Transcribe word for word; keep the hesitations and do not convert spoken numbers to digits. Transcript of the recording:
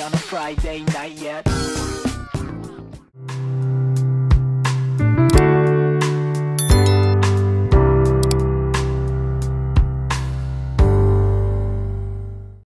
On a Friday night yet.